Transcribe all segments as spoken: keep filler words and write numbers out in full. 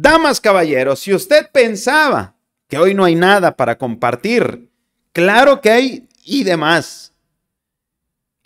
Damas, caballeros, si usted pensaba que hoy no hay nada para compartir, claro que hay y demás.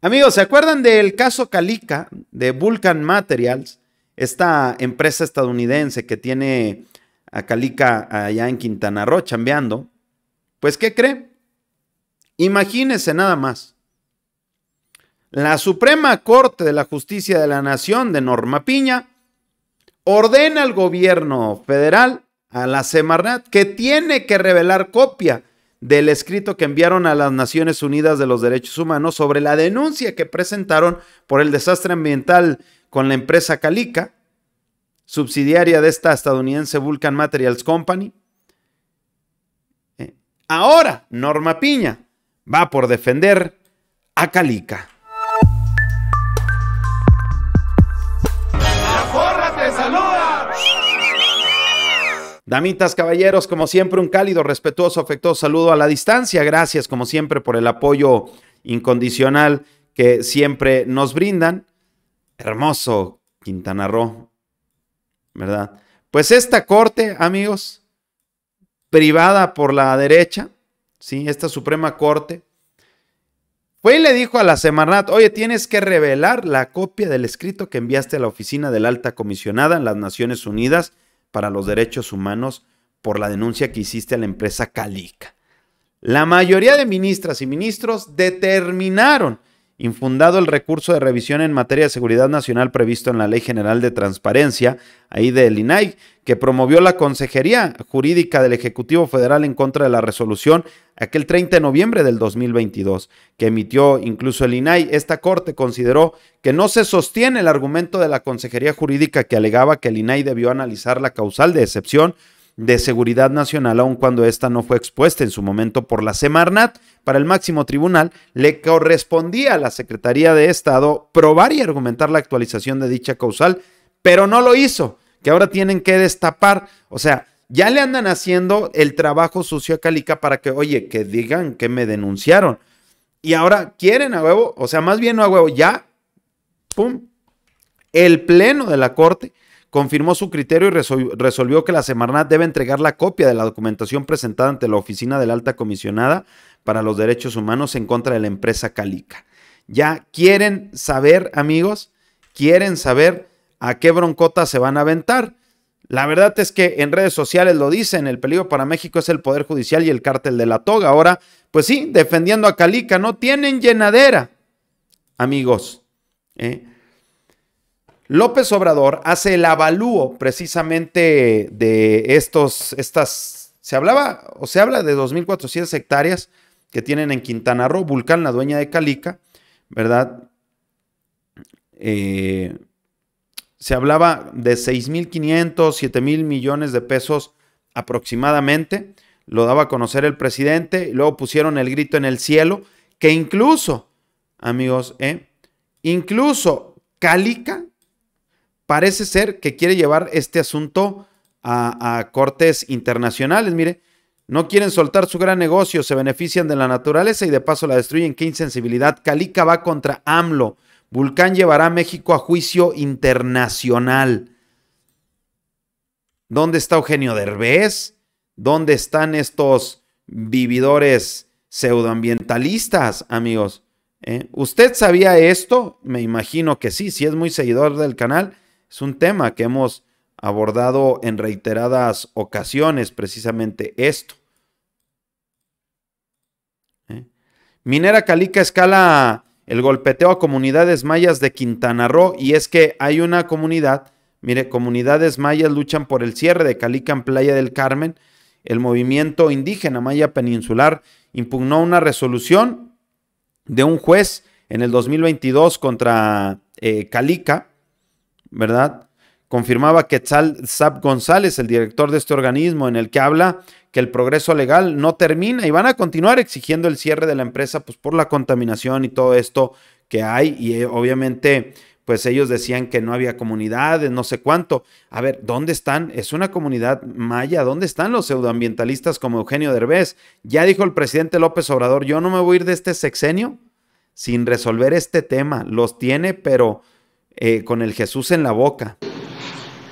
Amigos, ¿se acuerdan del caso Calica de Vulcan Materials? Esta empresa estadounidense que tiene a Calica allá en Quintana Roo chambeando. Pues, ¿qué cree? Imagínense nada más. La Suprema Corte de la Justicia de la Nación de Norma Piña ordena al gobierno federal, a la Semarnat, que tiene que revelar copia del escrito que enviaron a las Naciones Unidas de los Derechos Humanos sobre la denuncia que presentaron por el desastre ambiental con la empresa Calica, subsidiaria de esta estadounidense Vulcan Materials Company. Ahora, Norma Piña va por defender a Calica. Damitas, caballeros, como siempre, un cálido, respetuoso, afectuoso saludo a la distancia. Gracias, como siempre, por el apoyo incondicional que siempre nos brindan. Hermoso Quintana Roo, ¿verdad? Pues esta corte, amigos, privada por la derecha, ¿sí? Esta Suprema Corte, fue y le dijo a la Semarnat: oye, tienes que revelar la copia del escrito que enviaste a la Oficina de la Alta Comisionada en las Naciones Unidas para los Derechos Humanos por la denuncia que hiciste a la empresa Calica. La mayoría de ministras y ministros determinaron infundado el recurso de revisión en materia de seguridad nacional previsto en la Ley General de Transparencia, ahí del I N A I, que promovió la Consejería Jurídica del Ejecutivo Federal en contra de la resolución aquel treinta de noviembre del dos mil veintidós, que emitió incluso el I N A I. Esta corte consideró que no se sostiene el argumento de la Consejería Jurídica que alegaba que el I N A I debió analizar la causal de excepción de seguridad nacional, aun cuando esta no fue expuesta en su momento por la Semarnat. Para el máximo tribunal le correspondía a la Secretaría de Estado probar y argumentar la actualización de dicha causal, pero no lo hizo, que ahora tienen que destapar. O sea, ya le andan haciendo el trabajo sucio a Calica para que, oye, que digan que me denunciaron. Y ahora quieren a huevo, o sea, más bien no a huevo, ya, pum, el pleno de la corte confirmó su criterio y resolvió que la Semarnat debe entregar la copia de la documentación presentada ante la Oficina de la Alta Comisionada para los Derechos Humanos en contra de la empresa Calica. Ya quieren saber, amigos, quieren saber a qué broncota se van a aventar. La verdad es que en redes sociales lo dicen: el peligro para México es el Poder Judicial y el cártel de la toga. Ahora, pues sí, defendiendo a Calica, no tienen llenadera, amigos, ¿eh? López Obrador hace el avalúo precisamente de estos, estas, se hablaba o se habla de dos mil cuatrocientas hectáreas que tienen en Quintana Roo, Vulcan, la dueña de Calica, ¿verdad? Eh, se hablaba de seis mil quinientos, siete mil millones de pesos aproximadamente, lo daba a conocer el presidente, y luego pusieron el grito en el cielo, que incluso, amigos, eh, incluso Calica parece ser que quiere llevar este asunto a, a cortes internacionales. Mire, no quieren soltar su gran negocio, se benefician de la naturaleza y de paso la destruyen. ¡Qué insensibilidad! Calica va contra AMLO. Vulcan llevará a México a juicio internacional. ¿Dónde está Eugenio Derbez? ¿Dónde están estos vividores pseudoambientalistas, amigos? ¿Eh? ¿Usted sabía esto? Me imagino que sí, si es muy seguidor del canal. Es un tema que hemos abordado en reiteradas ocasiones, precisamente esto. ¿Eh? Minera Calica escala el golpeteo a comunidades mayas de Quintana Roo. Y es que hay una comunidad, mire, comunidades mayas luchan por el cierre de Calica en Playa del Carmen. El movimiento indígena maya peninsular impugnó una resolución de un juez en el dos mil veintidós contra eh, Calica, ¿verdad? Confirmaba Quetzal González, el director de este organismo, en el que habla que el progreso legal no termina y van a continuar exigiendo el cierre de la empresa, pues por la contaminación y todo esto que hay. Y eh, obviamente, pues ellos decían que no había comunidades, no sé cuánto. A ver, ¿dónde están? Es una comunidad maya. ¿Dónde están los pseudoambientalistas como Eugenio Derbez? Ya dijo el presidente López Obrador: yo no me voy a ir de este sexenio sin resolver este tema. Los tiene, pero Eh, con el Jesús en la boca.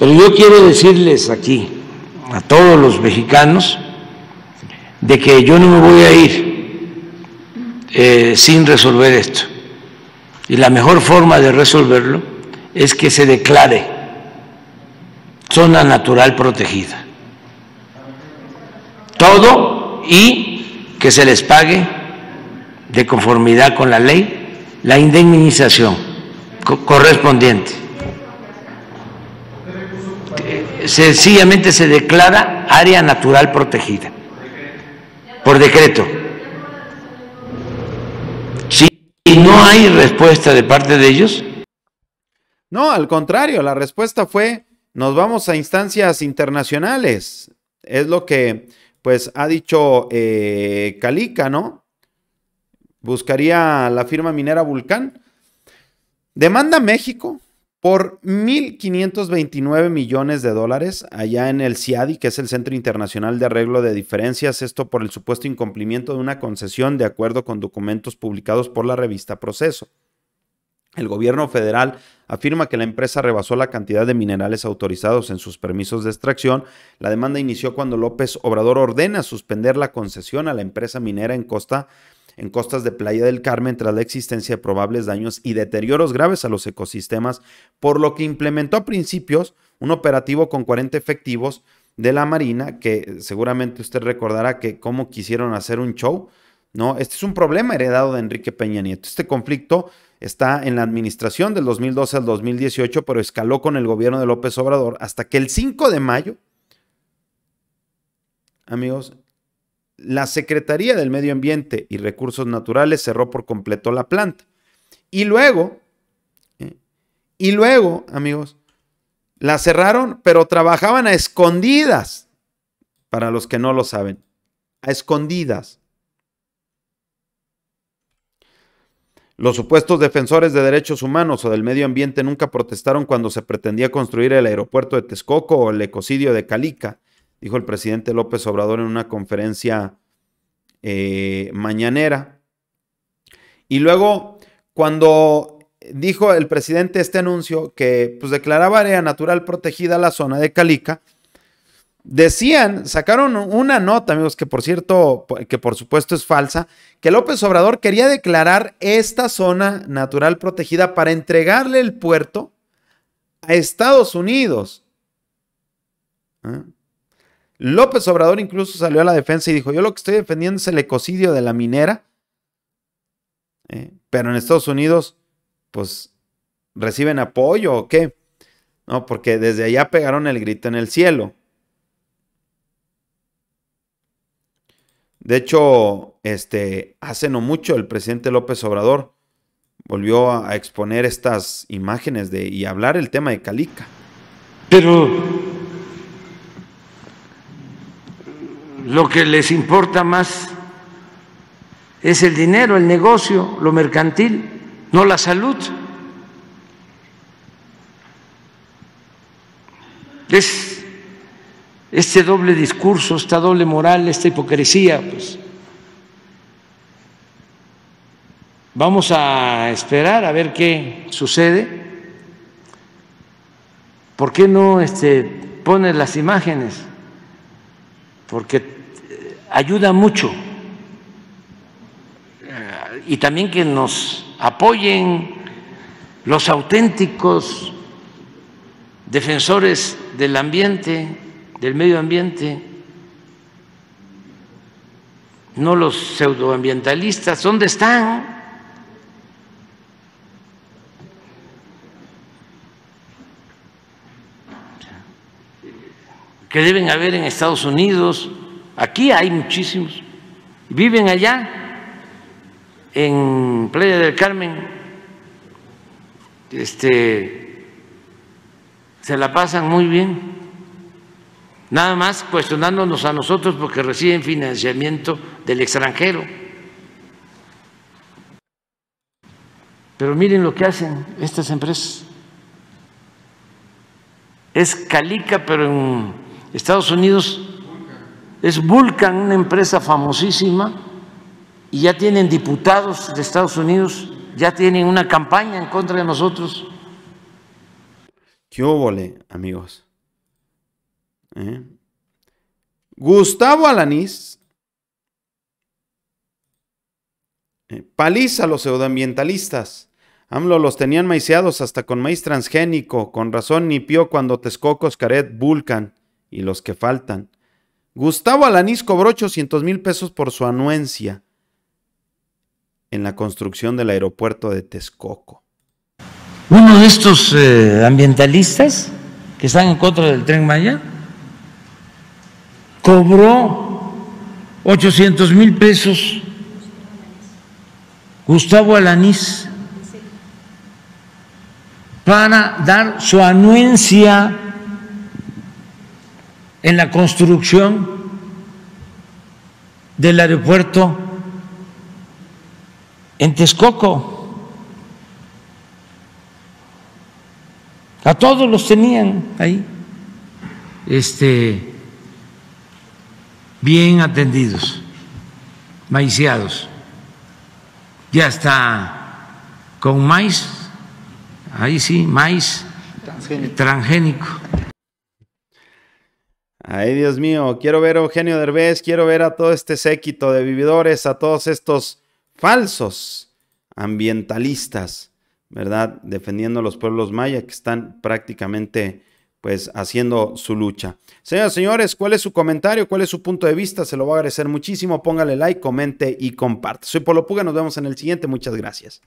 Pero yo quiero decirles aquí a todos los mexicanos de que yo no me voy a ir eh, sin resolver esto. Y la mejor forma de resolverlo es que se declare zona natural protegida. Todo, y que se les pague de conformidad con la ley la indemnización co- correspondiente. Sencillamente se declara área natural protegida por decreto. Si no hay respuesta de parte de ellos. No, al contrario, la respuesta fue: nos vamos a instancias internacionales. Es lo que pues ha dicho eh, Calica, ¿no? Buscaría la firma minera Vulcan. Demanda a México por mil quinientos veintinueve millones de dólares allá en el C I A D I, que es el Centro Internacional de Arreglo de Diferencias, esto por el supuesto incumplimiento de una concesión de acuerdo con documentos publicados por la revista Proceso. El gobierno federal afirma que la empresa rebasó la cantidad de minerales autorizados en sus permisos de extracción. La demanda inició cuando López Obrador ordena suspender la concesión a la empresa minera en Costa en costas de Playa del Carmen tras la existencia de probables daños y deterioros graves a los ecosistemas, por lo que implementó a principios un operativo con cuarenta efectivos de la Marina, que seguramente usted recordará que cómo quisieron hacer un show, ¿no? Este es un problema heredado de Enrique Peña Nieto. Este conflicto está en la administración del dos mil doce al dos mil dieciocho, pero escaló con el gobierno de López Obrador hasta que el cinco de mayo, amigos, la Secretaría del Medio Ambiente y Recursos Naturales cerró por completo la planta. Y luego, ¿eh? y luego, amigos, la cerraron, pero trabajaban a escondidas, para los que no lo saben, a escondidas. Los supuestos defensores de derechos humanos o del medio ambiente nunca protestaron cuando se pretendía construir el aeropuerto de Texcoco o el ecocidio de Calica, dijo el presidente López Obrador en una conferencia eh, mañanera. Y luego, cuando dijo el presidente este anuncio que pues, declaraba área natural protegida la zona de Calica, decían, sacaron una nota, amigos, que por cierto, que por supuesto es falsa, que López Obrador quería declarar esta zona natural protegida para entregarle el puerto a Estados Unidos. ¿Eh? López Obrador incluso salió a la defensa y dijo: yo lo que estoy defendiendo es el ecocidio de la minera, eh, pero en Estados Unidos, pues, ¿reciben apoyo o qué? No, porque desde allá pegaron el grito en el cielo. De hecho, este, hace no mucho el presidente López Obrador volvió a exponer estas imágenes de, y hablar el tema de Calica. Pero lo que les importa más es el dinero, el negocio, lo mercantil, no la salud. Es este doble discurso, esta doble moral, esta hipocresía. Pues vamos a esperar a ver qué sucede. ¿Por qué no este, ponen las imágenes? Porque ayuda mucho, y también que nos apoyen los auténticos defensores del ambiente, del medio ambiente, no los pseudoambientalistas. ¿Dónde están? Que deben haber en Estados Unidos. Aquí hay muchísimos, viven allá en Playa del Carmen, este, se la pasan muy bien, nada más cuestionándonos a nosotros porque reciben financiamiento del extranjero. Pero miren lo que hacen estas empresas. Es Calica, pero en Estados Unidos es Vulcan, una empresa famosísima, y ya tienen diputados de Estados Unidos, ya tienen una campaña en contra de nosotros. ¿Qué óvole, amigos? ¿Eh? Gustavo Alanís eh, paliza a los pseudoambientalistas. AMLO los tenían maiceados hasta con maíz transgénico. Con razón nipió cuando Texcoco, Xcaret, Vulcan y los que faltan. Gustavo Alanís cobró ochocientos mil pesos por su anuencia en la construcción del aeropuerto de Texcoco. Uno de estos eh, ambientalistas que están en contra del Tren Maya cobró ochocientos mil pesos. Gustavo Alanís, para dar su anuencia en la construcción del aeropuerto en Texcoco. A todos los tenían ahí este, bien atendidos, maiciados, ya está con maíz. Ahí sí, maíz transgénico. transgénico. Ay, Dios mío, quiero ver a Eugenio Derbez, quiero ver a todo este séquito de vividores, a todos estos falsos ambientalistas, ¿verdad? Defendiendo a los pueblos mayas que están prácticamente, pues, haciendo su lucha. Señoras y señores, ¿cuál es su comentario? ¿Cuál es su punto de vista? Se lo va a agradecer muchísimo. Póngale like, comente y comparte. Soy Polo Puga, nos vemos en el siguiente. Muchas gracias.